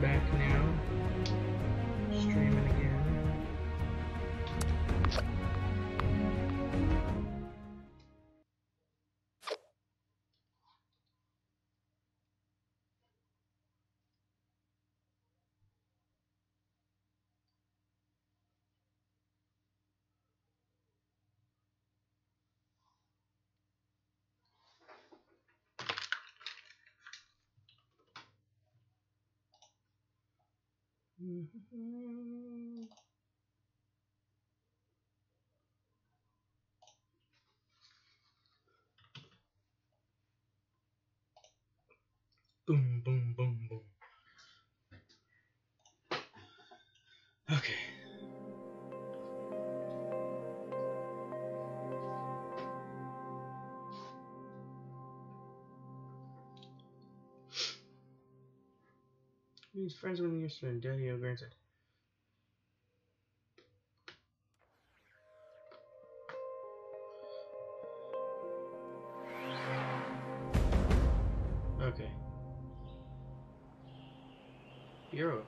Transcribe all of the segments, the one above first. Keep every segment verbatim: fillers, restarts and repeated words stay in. back now. Streaming again. Mm-hmm. Boom, boom, boom, boom. Okay. He's friends with me yesterday, Daddy, oh, granted. Okay. Bureau.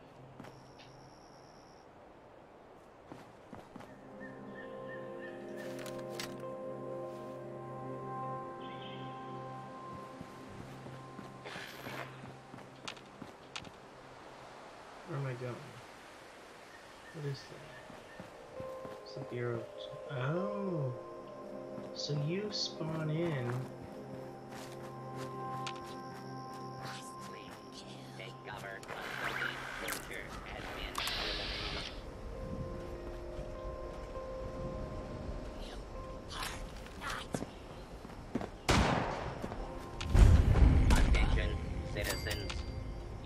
What is that? It's the Bureau. Oh! So you spawn in. Take cover. Structure has been eliminated. You are not. Attention, citizens.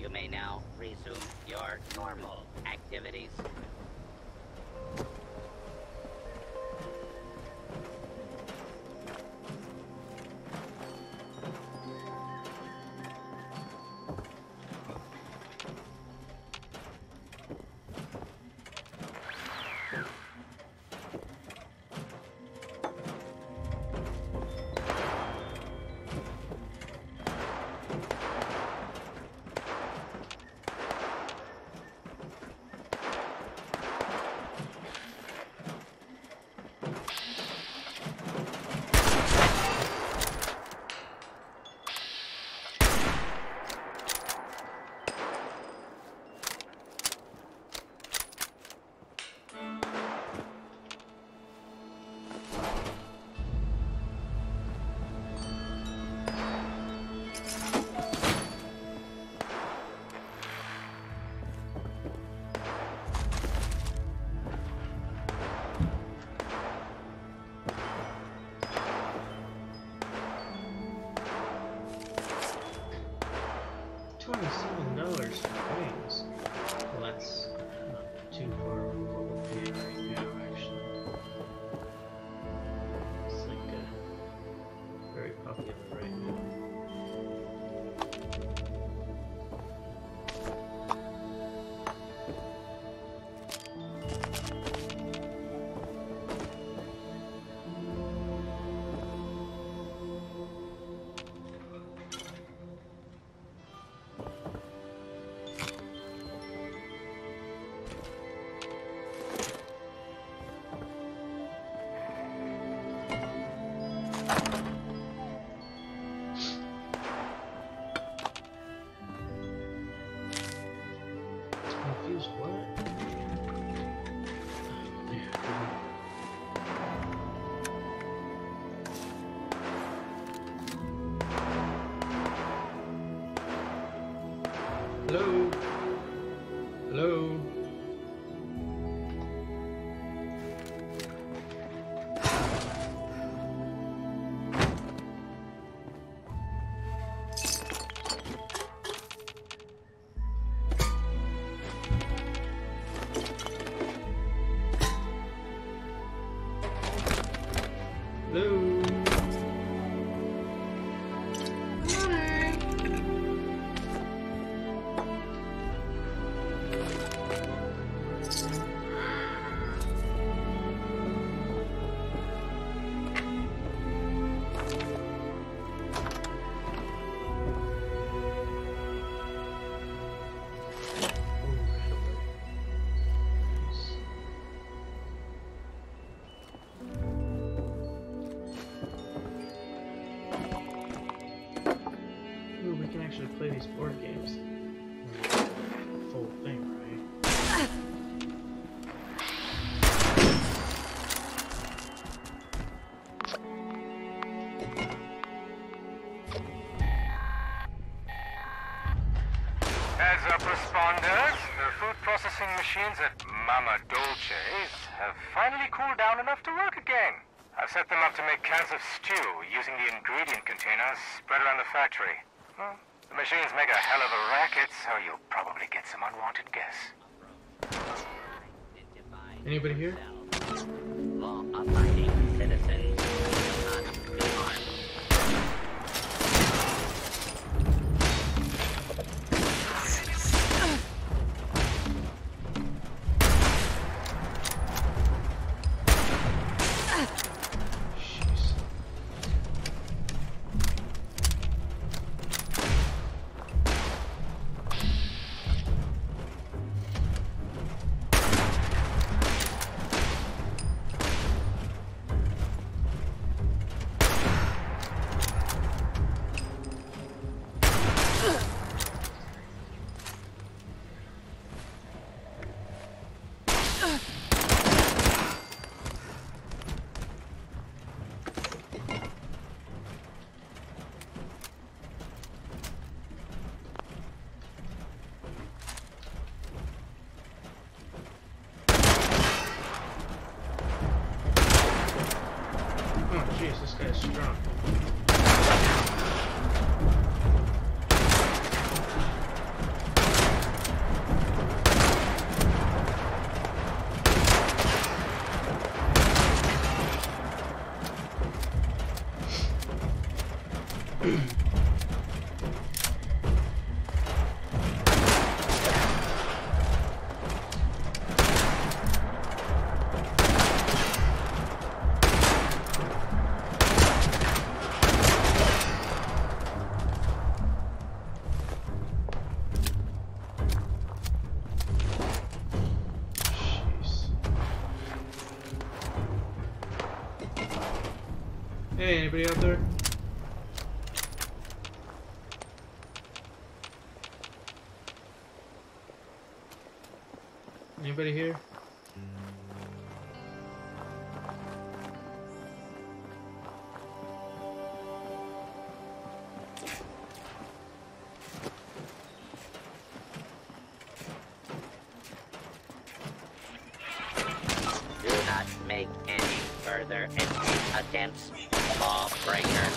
You may now resume your normal activities. Hello? Hello? whole thing, right? Heads up, responders. The food processing machines at Mama Dolce's have finally cooled down enough to work again. I've set them up to make cans of stew using the ingredient containers spread around the factory. Well, the machines make a hell of a racket, so you'll probably get some unwanted guests. Anybody here? Hey, anybody out there? Anybody here? Do not make any further entry attempts. Lawbreaker.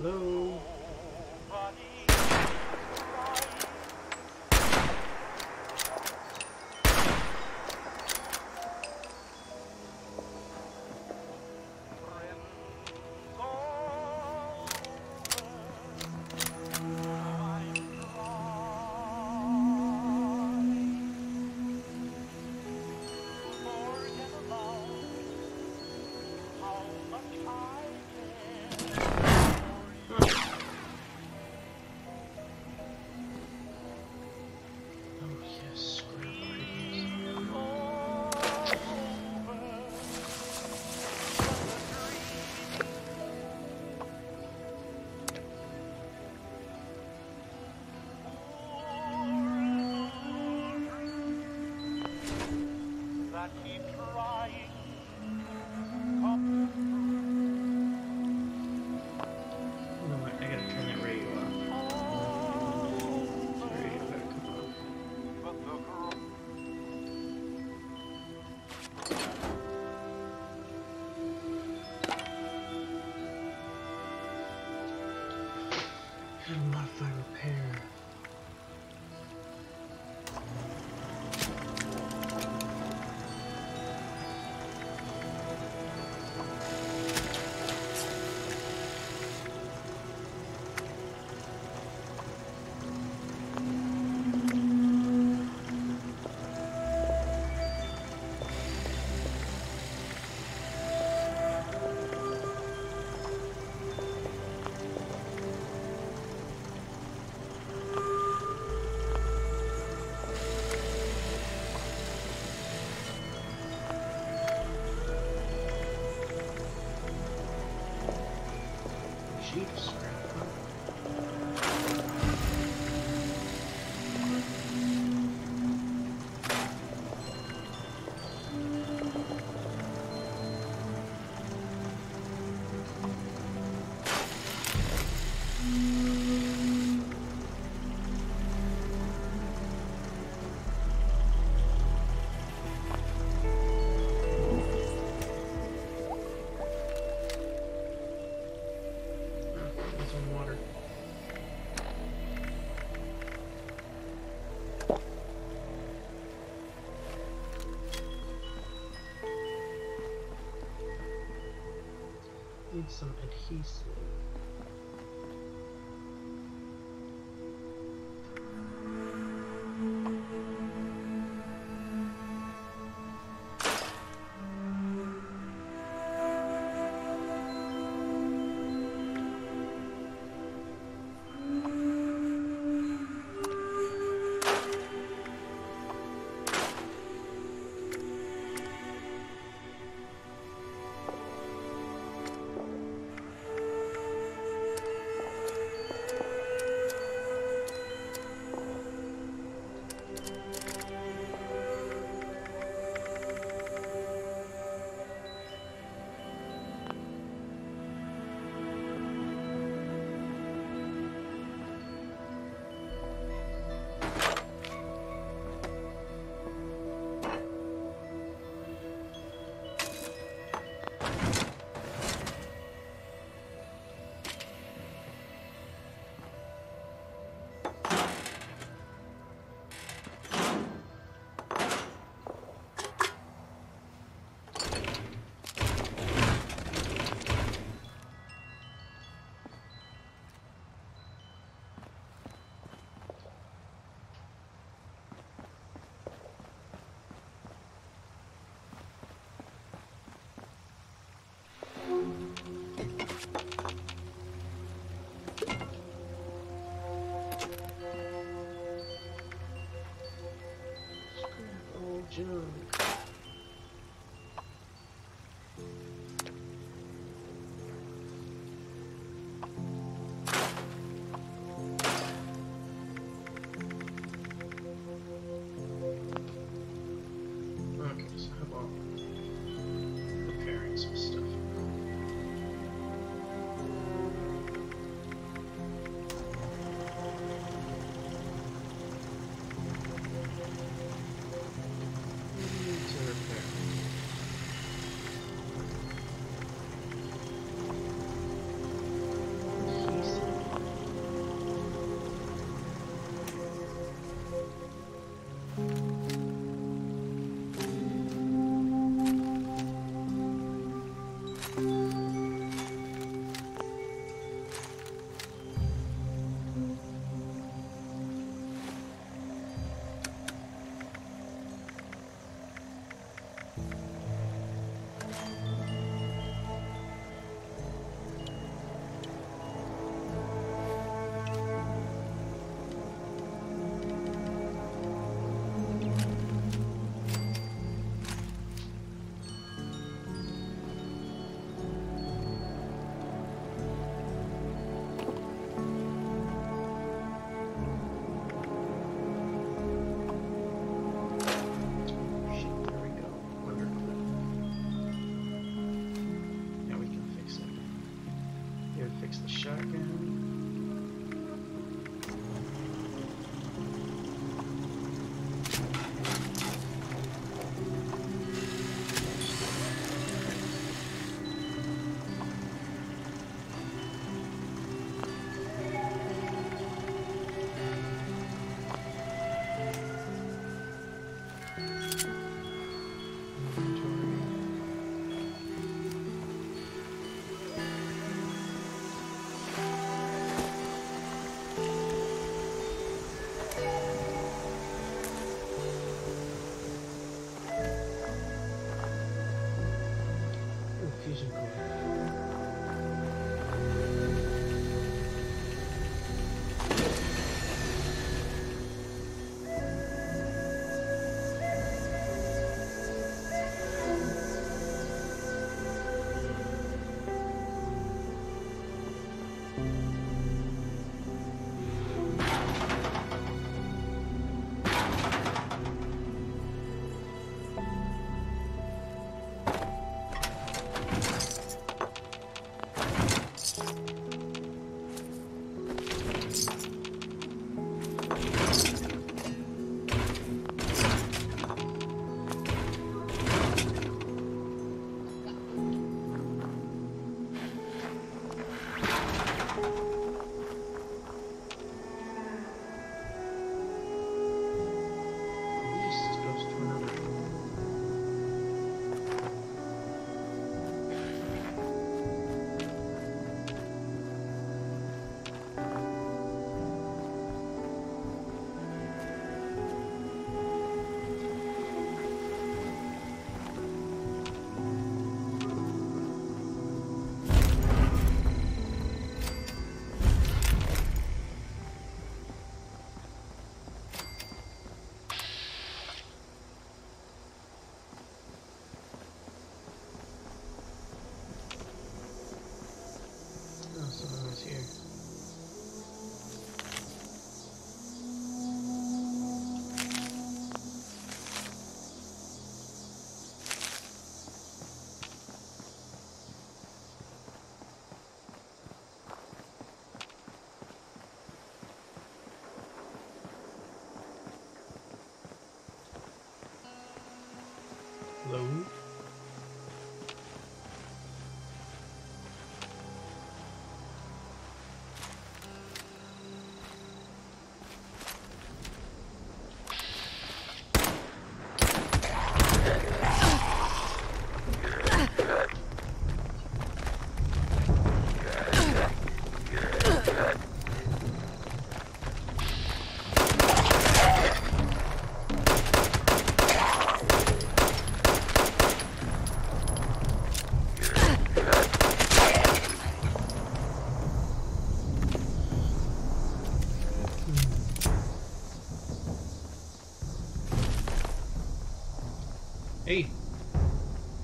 Hello. and modify repair. Jeez. Need some adhesive.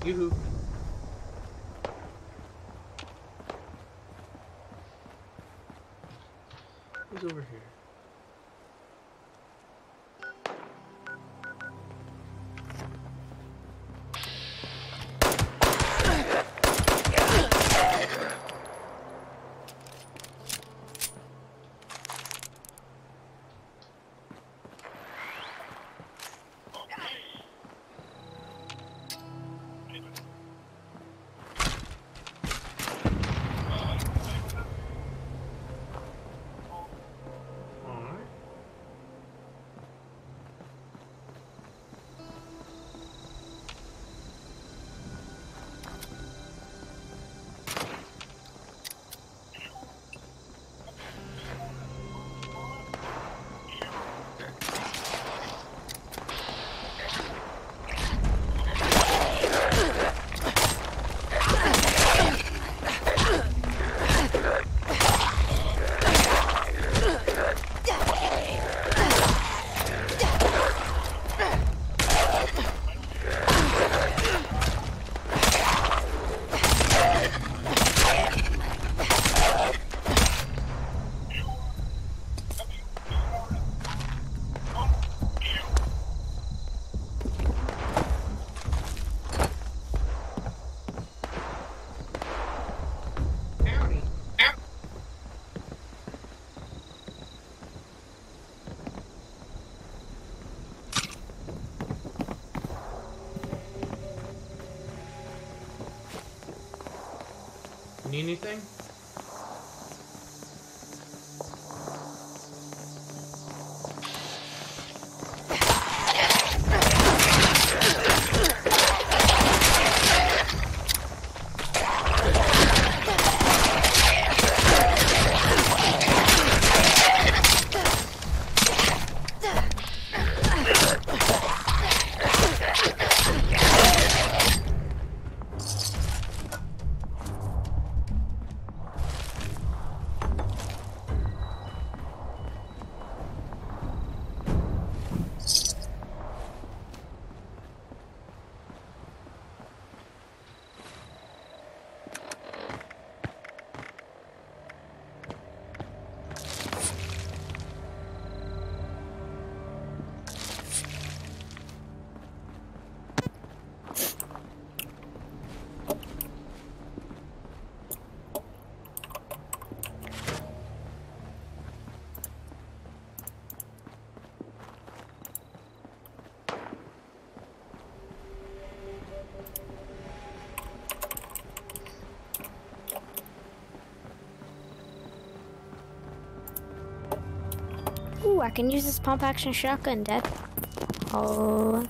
Yoo-hoo. Who's over here? Anything? Ooh, I can use this pump action shotgun, Dad. Oh.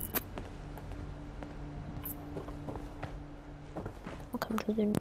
I'll come to the...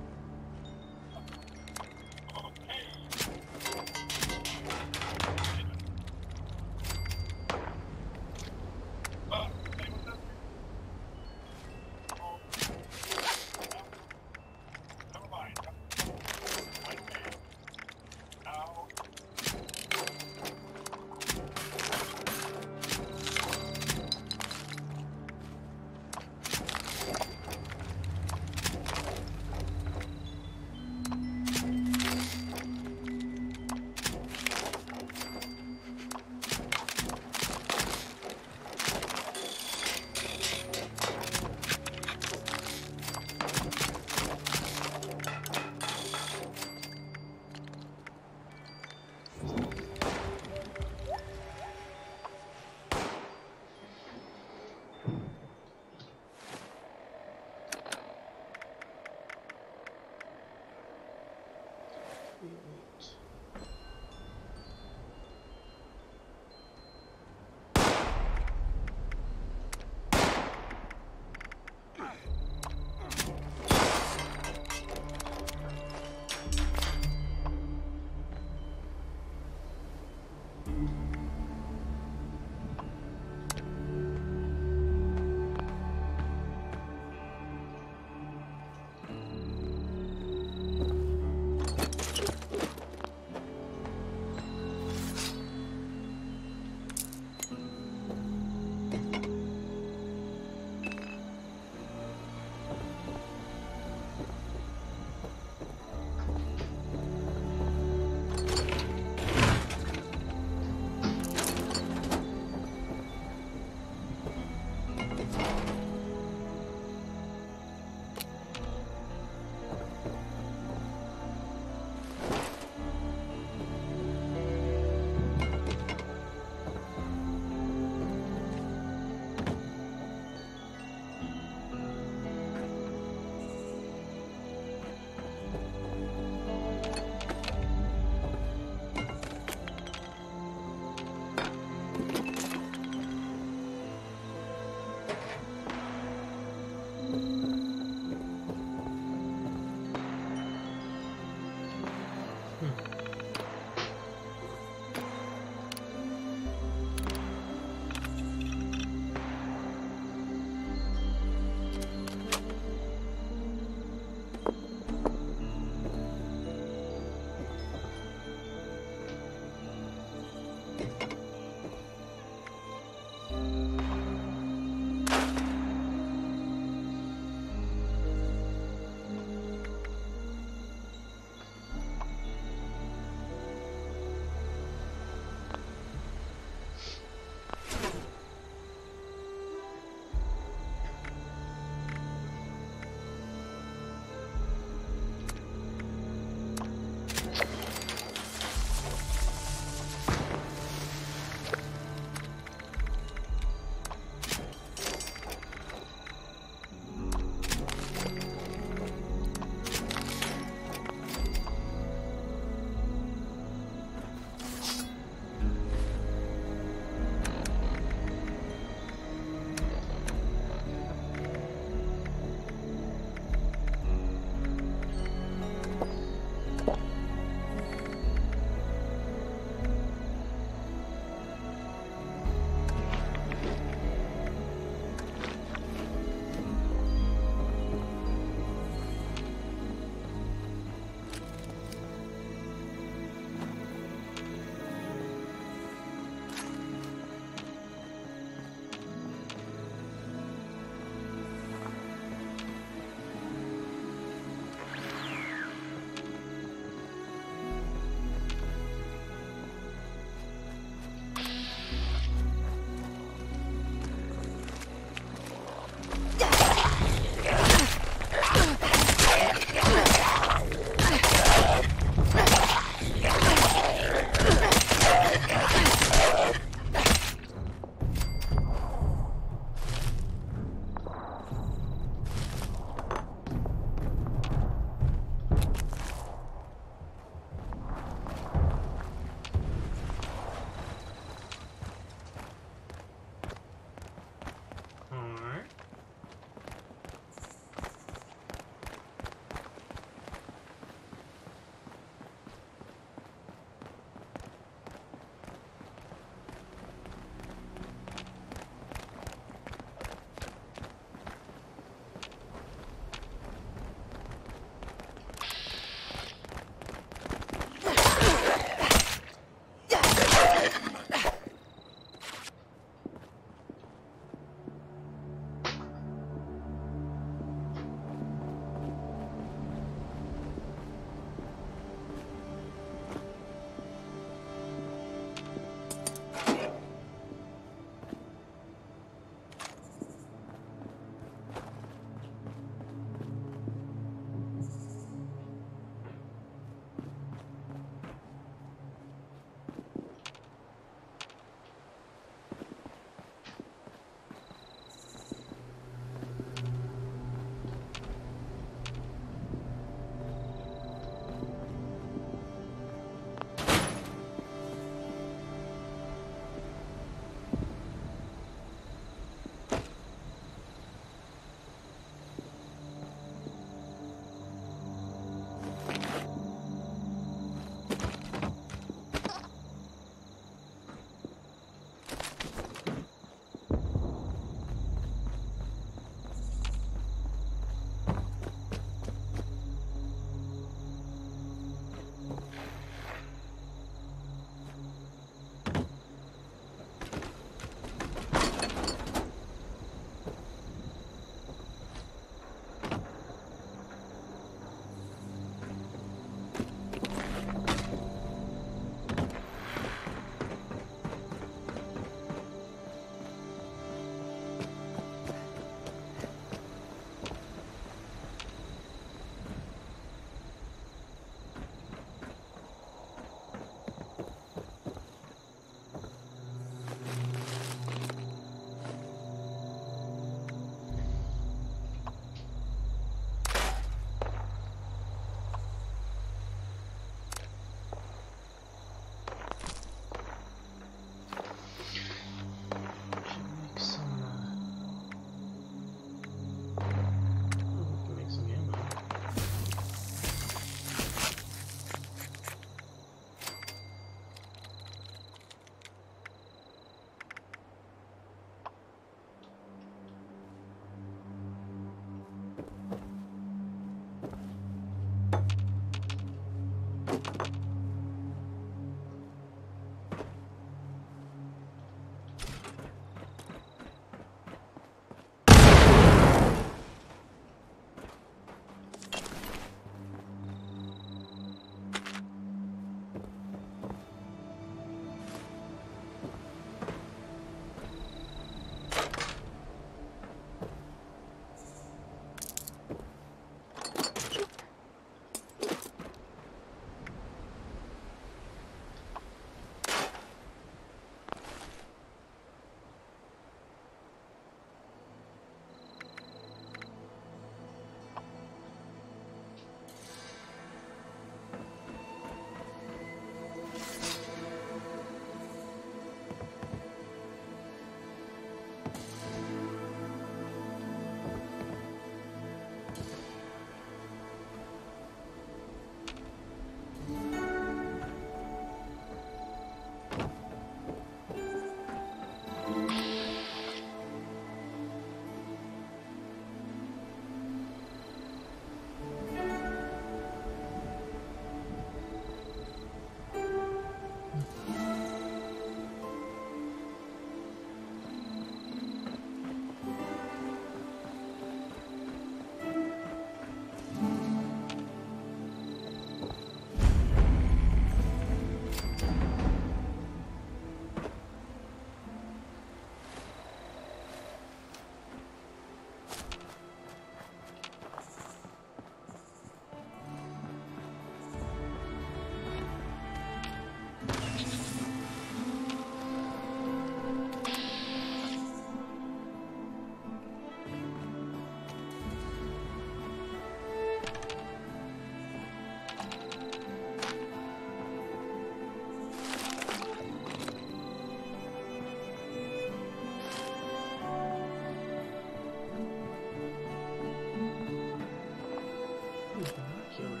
these binoculars.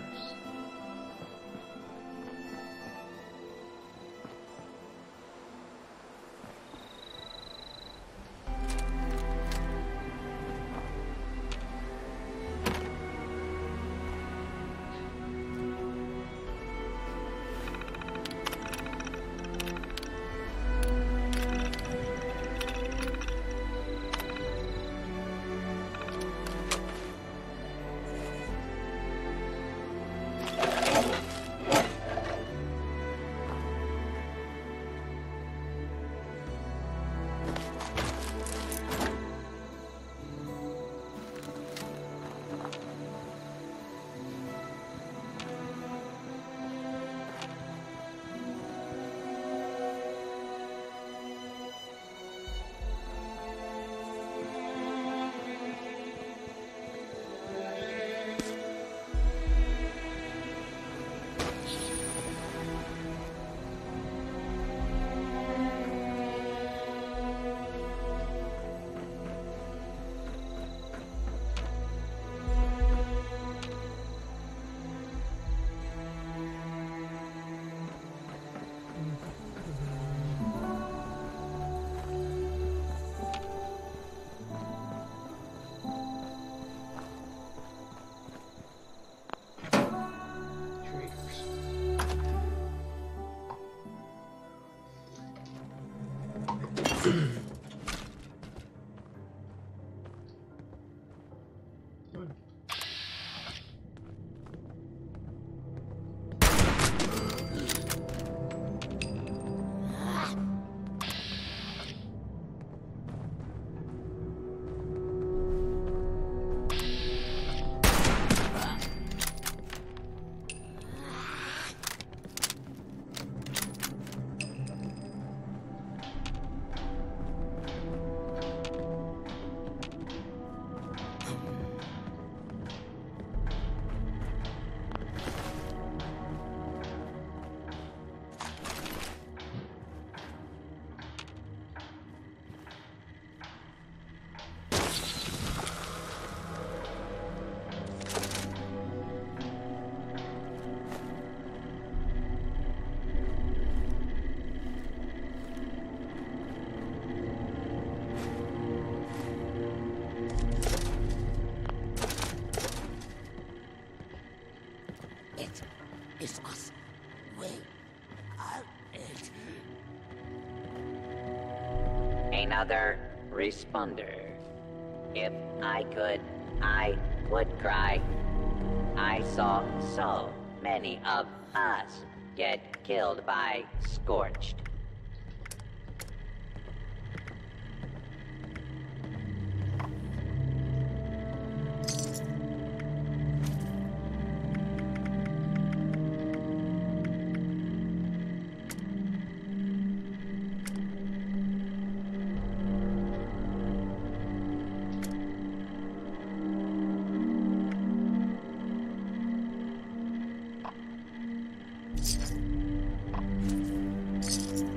Another responder. If I could, I would cry. I saw so many of us get killed by Scorched. Thank you.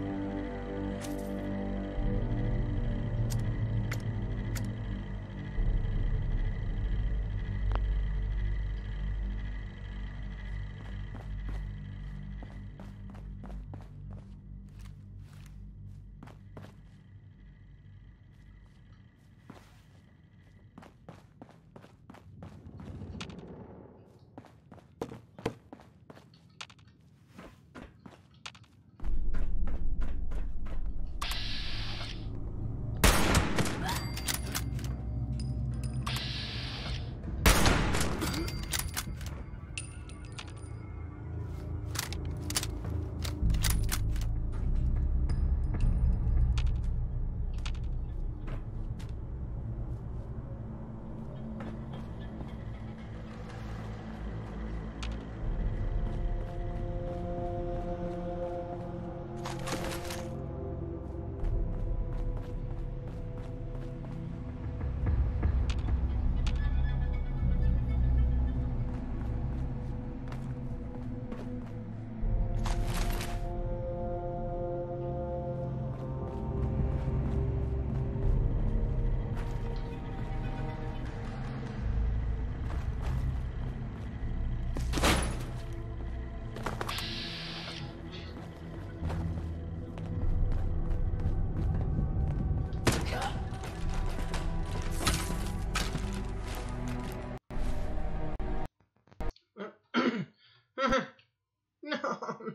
No.